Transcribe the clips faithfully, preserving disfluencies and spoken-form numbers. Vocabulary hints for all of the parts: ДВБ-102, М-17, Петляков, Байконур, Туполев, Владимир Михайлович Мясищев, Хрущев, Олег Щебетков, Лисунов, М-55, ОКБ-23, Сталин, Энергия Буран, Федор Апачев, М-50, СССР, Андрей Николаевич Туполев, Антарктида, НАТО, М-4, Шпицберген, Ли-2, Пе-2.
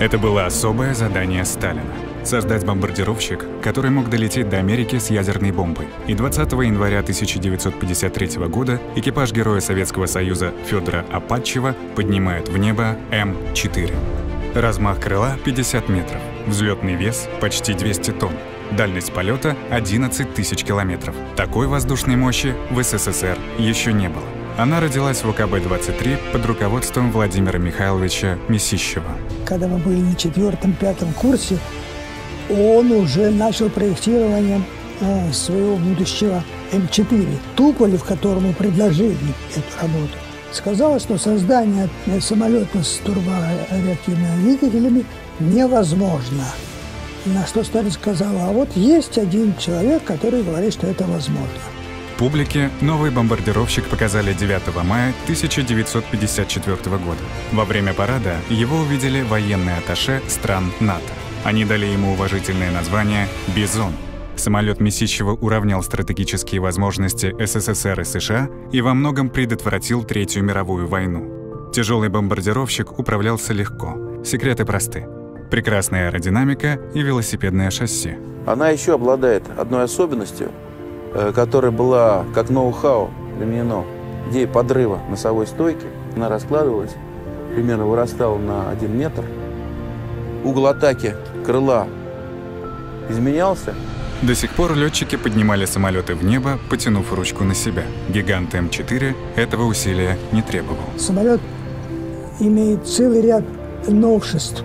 Это было особое задание Сталина – создать бомбардировщик, который мог долететь до Америки с ядерной бомбой. И двадцатого января тысяча девятьсот пятьдесят третьего года экипаж героя Советского Союза Федора Апачева поднимает в небо М четыре. Размах крыла – пятьдесят метров, взлетный вес – почти двести тонн, дальность полета – одиннадцать тысяч километров. Такой воздушной мощи в СССР еще не было. Она родилась в О К Б двадцать три под руководством Владимира Михайловича Мясищева. Когда мы были на четвертом, пятом курсе, он уже начал проектирование э, своего будущего М четыре. Туполев, которому предложили эту работу, сказал, что создание самолета с турбореактивными двигателями невозможно. На что Сталин сказал, а вот есть один человек, который говорит, что это возможно. Публике новый бомбардировщик показали девятого мая тысяча девятьсот пятьдесят четвёртого года. Во время парада его увидели военные атташе стран НАТО. Они дали ему уважительное название «Бизон». Самолет Мясищева уравнял стратегические возможности СССР и США и во многом предотвратил Третью мировую войну. Тяжелый бомбардировщик управлялся легко. Секреты просты. Прекрасная аэродинамика и велосипедное шасси. Она еще обладает одной особенностью, которая была как ноу-хау применена. Идея подрыва носовой стойки, она раскладывалась, примерно вырастала на один метр. Угол атаки крыла изменялся. До сих пор летчики поднимали самолеты в небо, потянув ручку на себя. Гигант М четыре этого усилия не требовал. Самолет имеет целый ряд новшеств,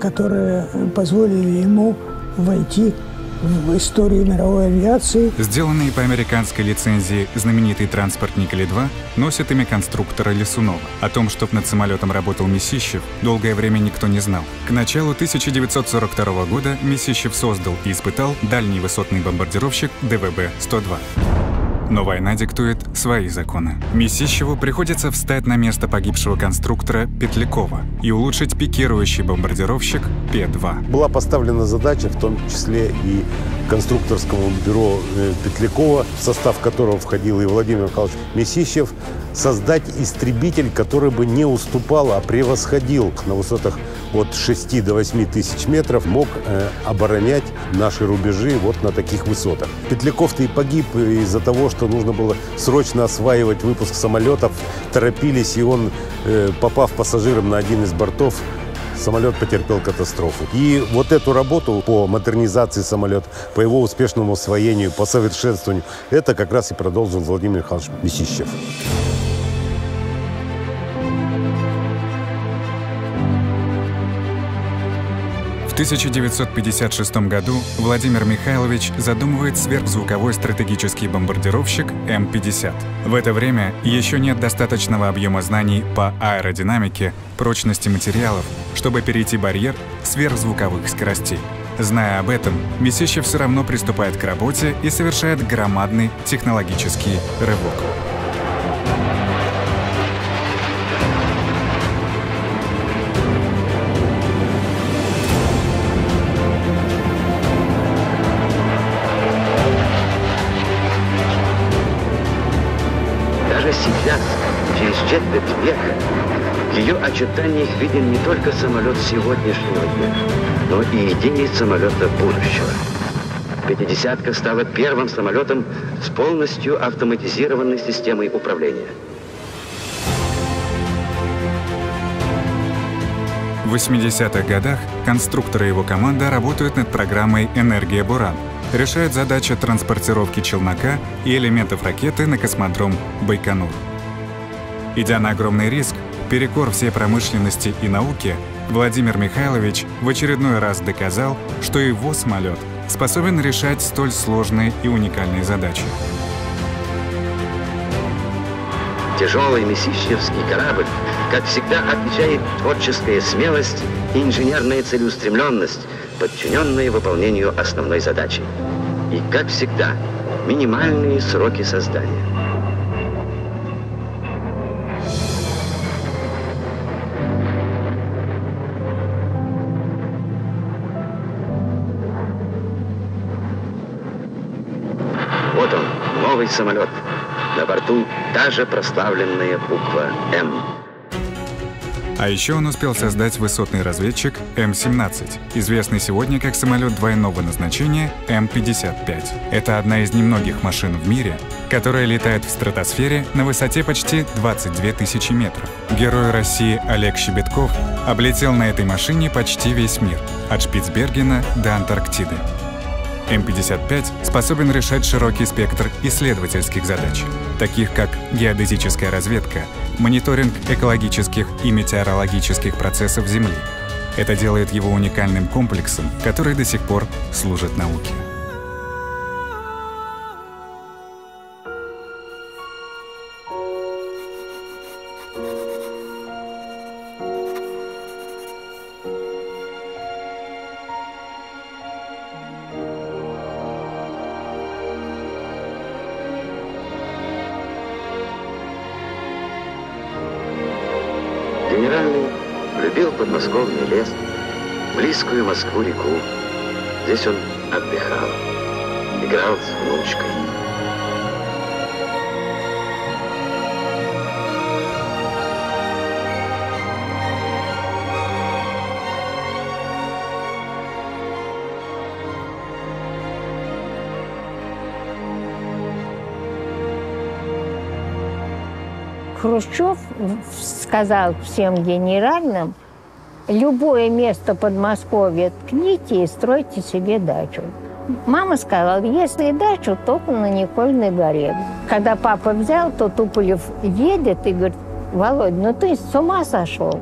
которые позволили ему войти в историю мировой авиации. Сделанный по американской лицензии знаменитый транспортник Ли два носит имя конструктора Лисунова. О том, что над самолетом работал Мясищев, долгое время никто не знал. К началу тысяча девятьсот сорок второго года Мясищев создал и испытал дальний высотный бомбардировщик Д В Б сто два. Но война диктует свои законы. Мясищеву приходится встать на место погибшего конструктора Петлякова и улучшить пикирующий бомбардировщик Пе два. Была поставлена задача, в том числе и конструкторскому бюро Петлякова, в состав которого входил и Владимир Михайлович Мясищев, создать истребитель, который бы не уступал, а превосходил на высотах от шести до восьми тысяч метров, мог э, оборонять наши рубежи вот на таких высотах. Петляков-то и погиб из-за того, что нужно было срочно осваивать выпуск самолетов, торопились, и он, э, попав пассажиром на один из бортов, самолет потерпел катастрофу. И вот эту работу по модернизации самолета, по его успешному освоению, по совершенствованию, это как раз и продолжил Владимир Михайлович Мясищев. В тысяча девятьсот пятьдесят шестом году Владимир Михайлович задумывает сверхзвуковой стратегический бомбардировщик М пятьдесят. В это время еще нет достаточного объема знаний по аэродинамике, прочности материалов, чтобы перейти барьер сверхзвуковых скоростей. Зная об этом, Мясищев все равно приступает к работе и совершает громадный технологический рывок. Ожиданиях виден не только самолет сегодняшнего дня, но и идеи самолета будущего. Пятидесятка стала первым самолетом с полностью автоматизированной системой управления. В восьмидесятых годах конструктор и его команда работают над программой «Энергия Буран». Решают задачу транспортировки челнока и элементов ракеты на космодром Байконур. Идя на огромный риск, перекор всей промышленности и науки, Владимир Михайлович в очередной раз доказал, что его самолет способен решать столь сложные и уникальные задачи. Тяжелый Мясищевский корабль, как всегда, отличает творческая смелость и инженерная целеустремленность, подчиненные выполнению основной задачи. И, как всегда, минимальные сроки создания. Самолет. На борту та же прославленная буква «М». А еще он успел создать высотный разведчик Эм семнадцать, известный сегодня как самолет двойного назначения Эм пятьдесят пять. Это одна из немногих машин в мире, которая летает в стратосфере на высоте почти двадцать две тысячи метров. Герой России Олег Щебетков облетел на этой машине почти весь мир, от Шпицбергена до Антарктиды. Эм пятьдесят пять способен решать широкий спектр исследовательских задач, таких как геодезическая разведка, мониторинг экологических и метеорологических процессов Земли. Это делает его уникальным комплексом, который до сих пор служит науке. Генеральный любил подмосковный лес, близкую Москву-реку. Здесь он отдыхал, играл с внучкой. Хрущев сказал всем генеральным: любое место Подмосковья ткните и стройте себе дачу. Мама сказала: если дачу, только на Никольной горе. Когда папа взял, то Туполев едет и говорит: Володь, ну ты с ума сошел.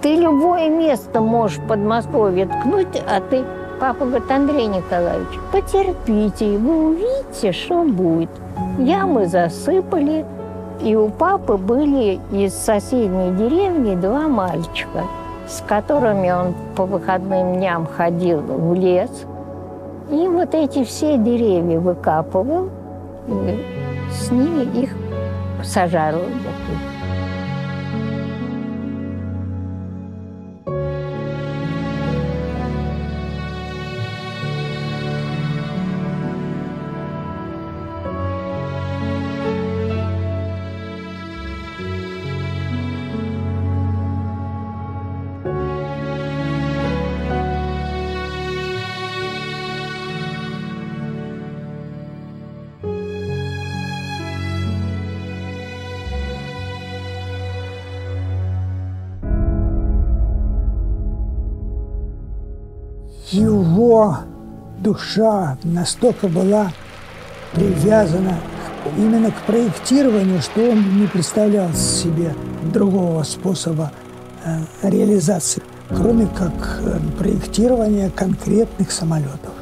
Ты любое место можешь в Подмосковье ткнуть, а ты... Папа говорит: Андрей Николаевич, потерпите, вы увидите, что будет. Ямы засыпали. И у папы были из соседней деревни два мальчика, с которыми он по выходным дням ходил в лес. И вот эти все деревья выкапывал, и с ними их сажал. Его душа настолько была привязана именно к проектированию, что он не представлял себе другого способа реализации, кроме как проектирования конкретных самолетов.